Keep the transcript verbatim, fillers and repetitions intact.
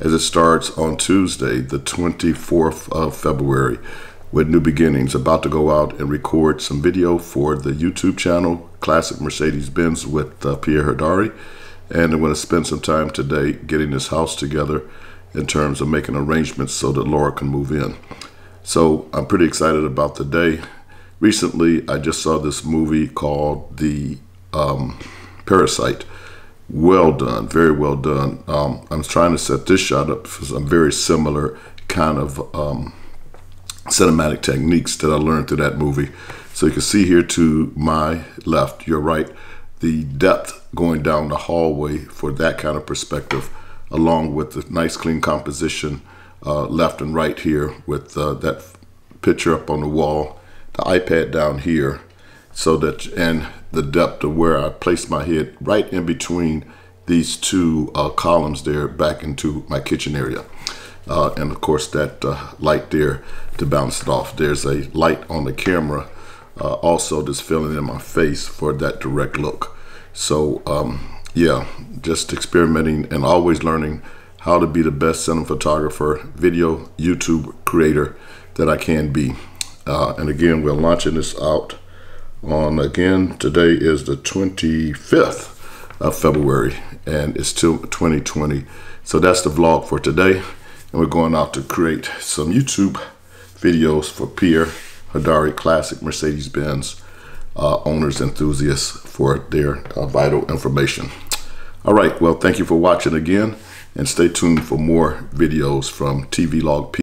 as it starts on Tuesday, the twenty-fourth of February, with New Beginnings, about to go out and record some video for the YouTube channel, Classic Mercedes-Benz with uh, Pierre Hadari. And I'm going to spend some time today getting this house together in terms of making arrangements so that Laura can move in. So I'm pretty excited about the day. Recently, I just saw this movie called The um, Parasite. Well done, very well done. Um, I'm trying to set this shot up for some very similar kind of um, cinematic techniques that I learned through that movie. So you can see here to my left, your right, the depth going down the hallway for that kind of perspective, along with the nice clean composition uh, left and right here with uh, that picture up on the wall, the iPad down here, so that, and the depth of where I placed my head right in between these two uh, columns there back into my kitchen area. Uh, and of course that uh, light there to bounce it off. There's a light on the camera uh, also that's filling in my face for that direct look. So um, yeah, just experimenting and always learning how to be the best cinematographer, video, YouTube creator that I can be. Uh, and again, we're launching this out on, again, today is the twenty-fifth of February, and it's still twenty twenty. So that's the vlog for today. And we're going out to create some YouTube videos for Pierre Hadari, Classic Mercedes-Benz uh, owners, enthusiasts, for their uh, vital information. All right, well, thank you for watching again, and stay tuned for more videos from TVlogP.